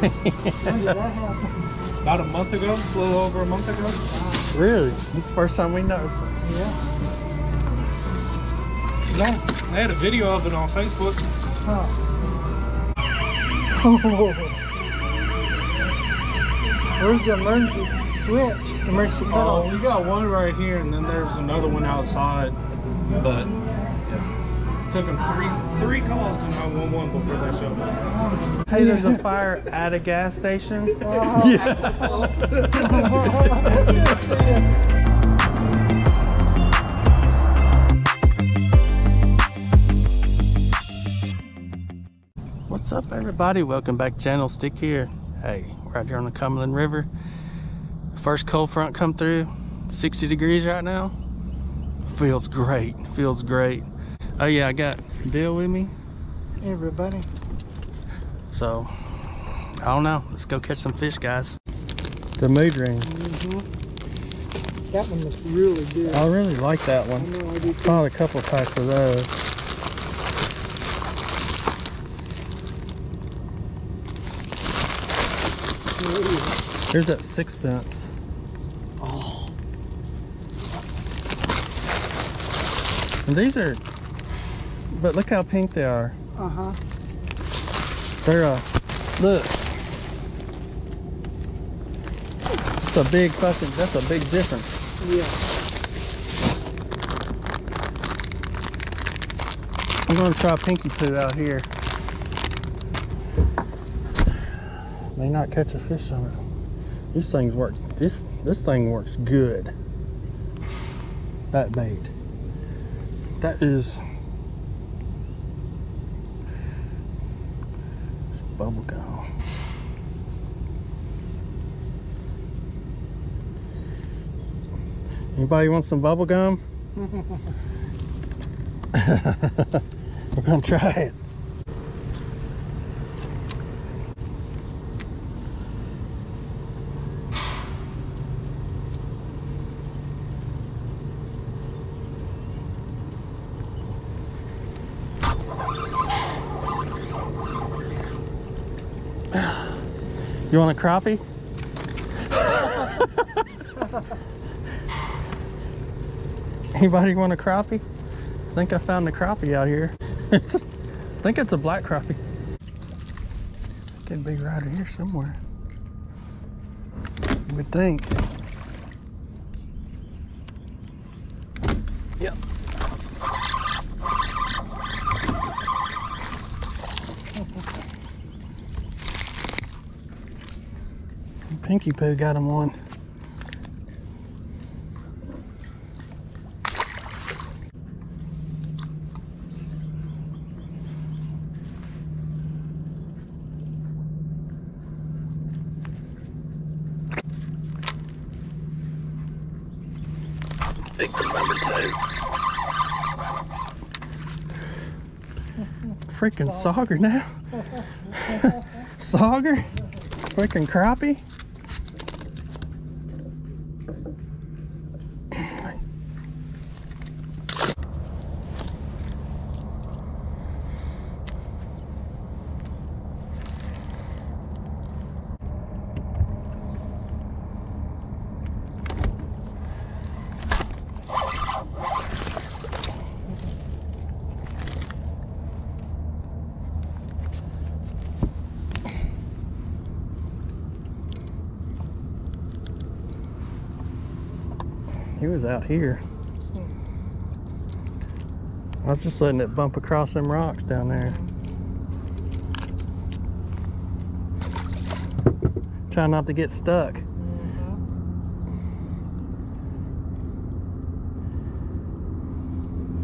When did that happen? About a month ago, a little over a month ago. Wow. Really? It's the first time we noticed. Yeah. Yeah. I had a video of it on Facebook. Oh. Oh. Where's the emergency switch? Emergency pedal. Oh, we got one right here, and then there's another one outside. But yeah, took them three calls to 911 before they showed up. Hey, there's a fire at a gas station. Oh. Yeah. What's up, everybody? Welcome back, Channel Stick here. Hey, we're out here on the Cumberland River. First cold front come through. 60 degrees right now. Feels great, feels great. Oh yeah, I got Bill with me. Hey, everybody. So, I don't know. Let's go catch some fish, guys. The mood ring. Mm-hmm. That one looks really good. I really like that one. I know, I do too. Found a couple types of those. There's that 6 cents. And these are, but look how pink they are. Uh-huh. They're a, look. It's a big fucking, that's a big difference. Yeah. I'm gonna try Pinky Poo out here. May not catch a fish on it. These things work, this thing works good. That bait. That is, it's bubble gum. Anybody want some bubble gum? We're gonna try it. You want a crappie? Anybody want a crappie? I think I found a crappie out here. I think it's a black crappie. Could be right here somewhere. You would think. Yep. Pinky Poo got him one. Big number two. Freaking Sauger now. Sauger? Freaking crappie? He was out here. I was just letting it bump across them rocks down there. Try not to get stuck. Mm-hmm.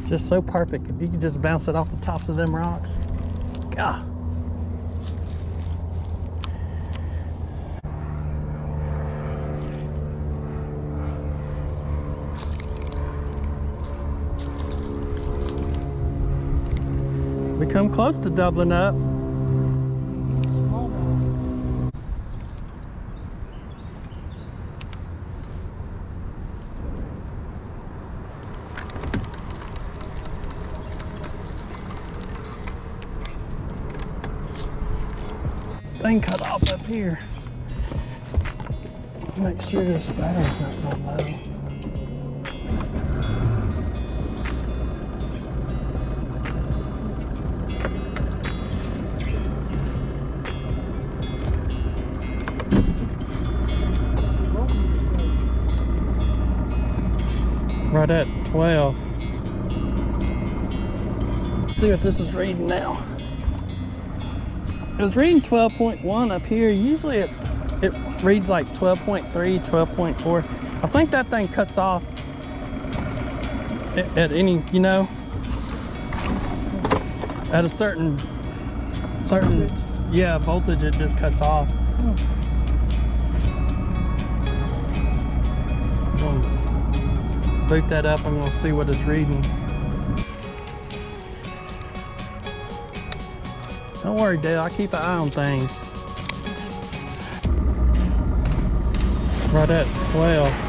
It's just so perfect. If you could just bounce it off the tops of them rocks. God. We come close to doubling up. thing cut off up here. Make sure this battery's not going low. Right at 12. Let's see what this is reading now. It was reading 12.1 up here. Usually it reads like 12.3, 12.4. I think that thing cuts off at any, you know, at a certain voltage. Yeah, voltage, it just cuts off. Oh. Boot that up, I'm gonna see what it's reading. Don't worry, dude, I keep an eye on things. Right at 12.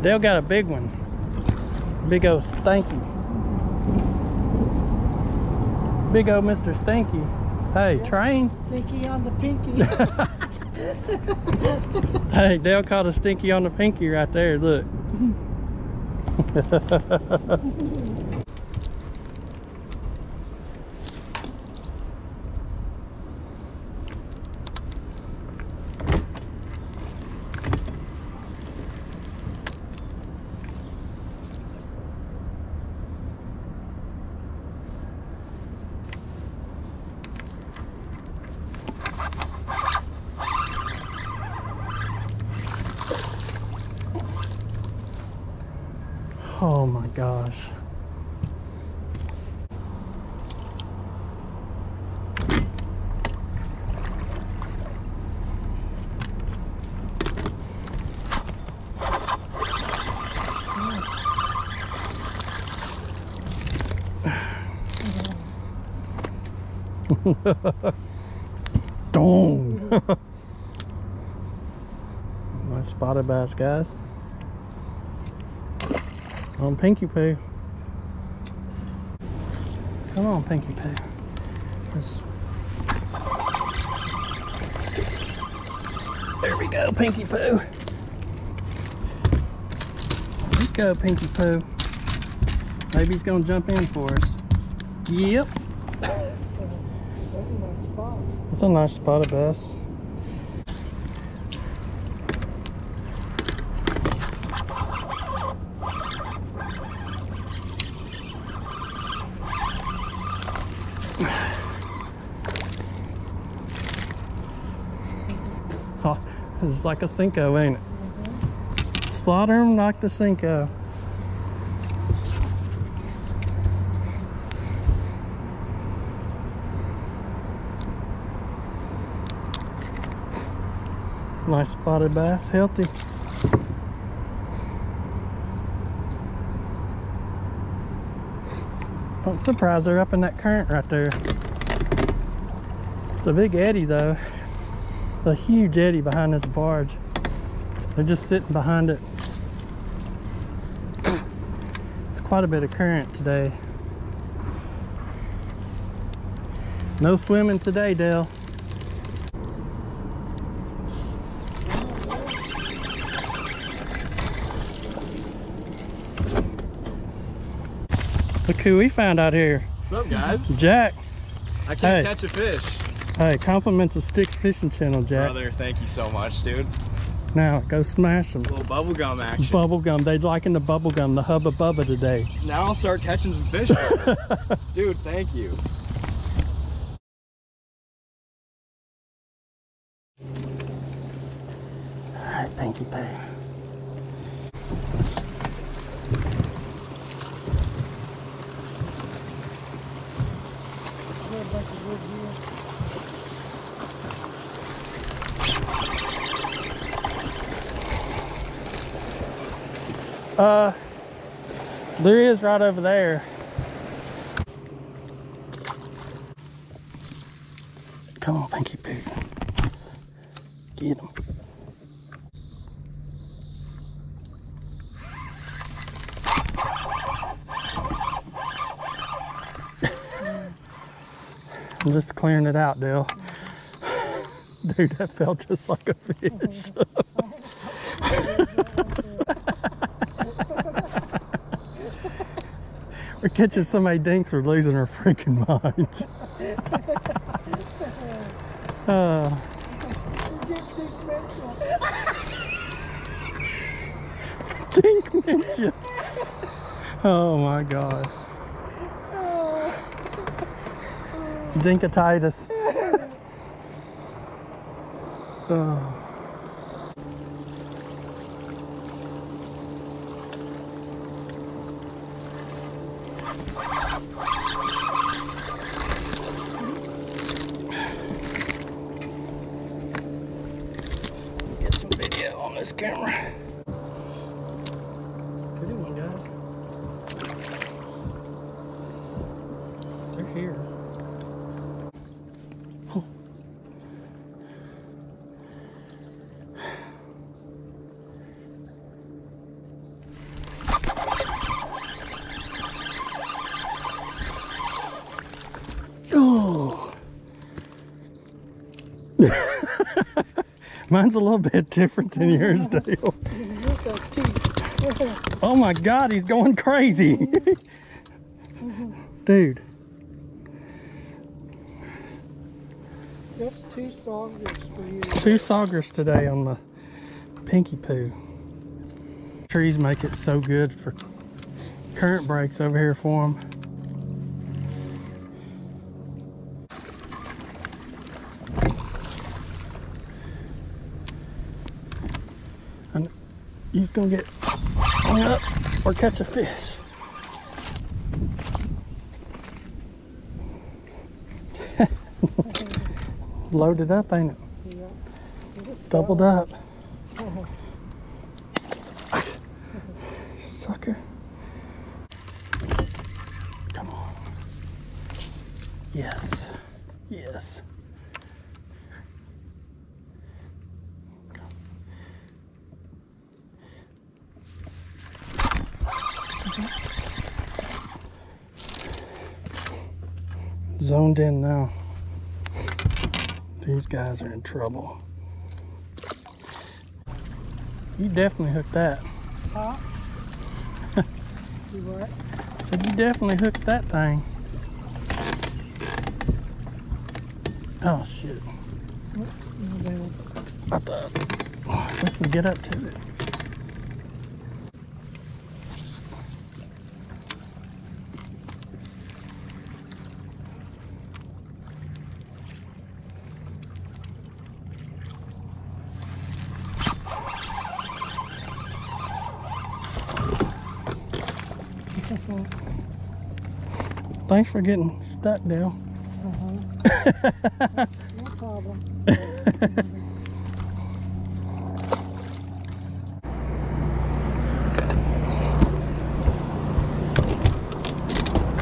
Dale got a big one. Big old Stinky. Big old Mr. Stinky. Hey, train. Stinky on the pinky. Hey, Dale caught a stinky on the pinky right there, look. Oh my gosh. Dong. My spotted bass, guys. On Pinky Poo. Come on, Pinky Poo. There we go, Pinky Poo. Let's go, Pinky Poo. Maybe he's gonna jump in for us. Yep. That's a nice spot. It's a nice spot of bass. Oh, it's like a Senko, ain't it? Mm-hmm. Slaughter him like the Senko. Nice spotted bass, healthy. Don't surprise her up in that current right there. It's a big eddy though. It's a huge eddy behind this barge. They're just sitting behind it. It's quite a bit of current today. No swimming today, Dale. Look who we found out here. What's up, guys? Jack. I can't catch a fish. Hey, compliments of Stiks Fishing Channel, Jack. Brother, thank you so much, dude. Now, go smash them. A little bubblegum action. Bubblegum. They're liking the bubblegum, the Hubba Bubba today. Now I'll start catching some fish. Dude, thank you. All right, thank you, Pat. There is right over there. Come on, Pinky Poo. Get him. I'm just clearing it out, Dale. Dude, that felt just like a fish. We're catching so many dinks, we're losing our freaking minds. Dink Ninja. Oh my god. Dinkatitis. Oh. Get some video on this camera. It's a pretty one, guys. They're here. Oh. Mine's a little bit different than yours, Dale. Yours has teeth. Oh my god, he's going crazy. Dude. That's two saugers for you. Two saugers today on the Pinky Poo. Trees make it so good for current breaks over here for them. He's gonna get hung up or catch a fish. Loaded up, ain't it? Yeah. Doubled up. Sucker. Come on. Yes. Yes. Zoned in now. These guys are in trouble. You definitely hooked that. Huh? You what? I said you definitely hooked that thing. Oh shit. I thought we can get up to it. Thanks for getting stuck, Dale. Uh-huh. No problem.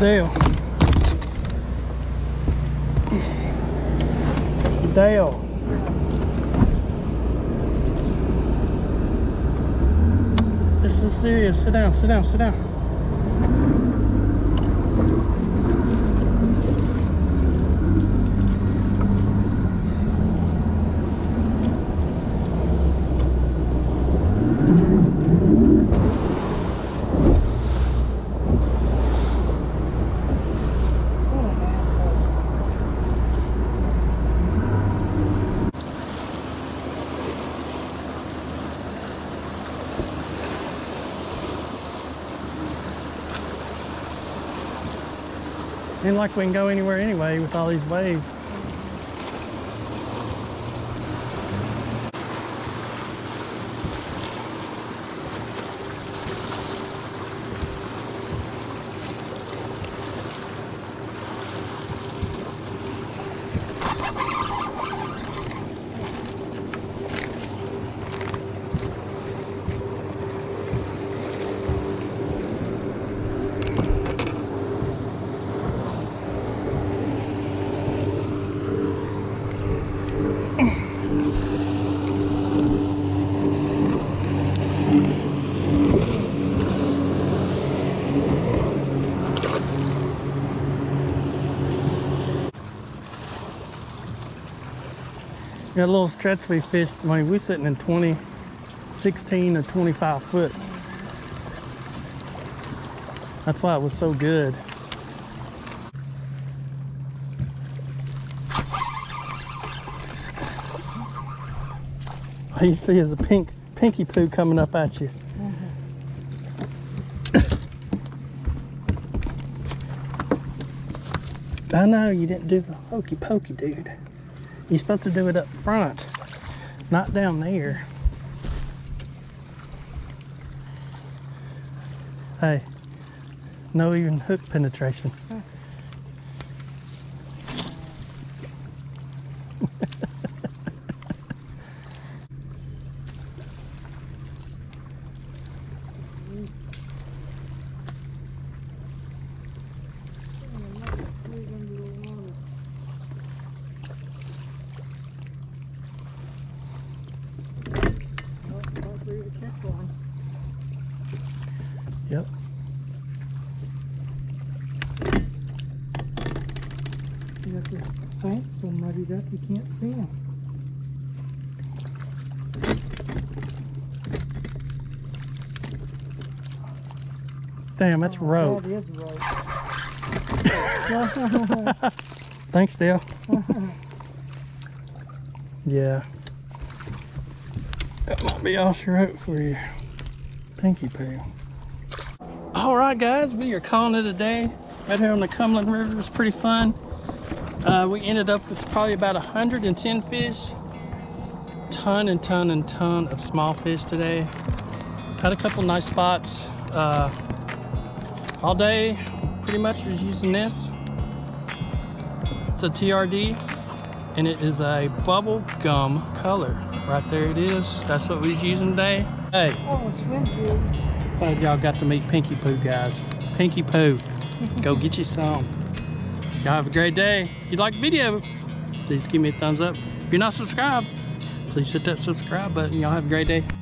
Dale. Dale. This is serious. Sit down, sit down, sit down. Seems like we can go anywhere anyway with all these waves. That little stretch we fished, I mean, we're sitting in 16 to 25 foot. That's why it was so good. All you see is a pinky poo coming up at you. Mm-hmm. I know you didn't do the hokey pokey, dude. You're supposed to do it up front, not down there. Hey, no even hook penetration. Huh. Yep. You have to thank somebody that you can't see them. Damn, that's rope. That is rope. Thanks, Dale. Yeah. That might be off your rope for you. Pinky Poo. All right, guys, we are calling it a day right here on the Cumberland River. It was pretty fun. We ended up with probably about 110 fish, ton and ton and ton of small fish today. Had a couple nice spots all day. Pretty much was using this. It's a TRD, and it is a bubble gum color. Right there it is. That's what we was using today. Hey. Oh, it's windy. Glad y'all got to meet Pinky Poo, guys. Pinky Poo, go get you some. Y'all have a great day. If you like the video, please give me a thumbs up. If you're not subscribed, please hit that subscribe button. Y'all have a great day.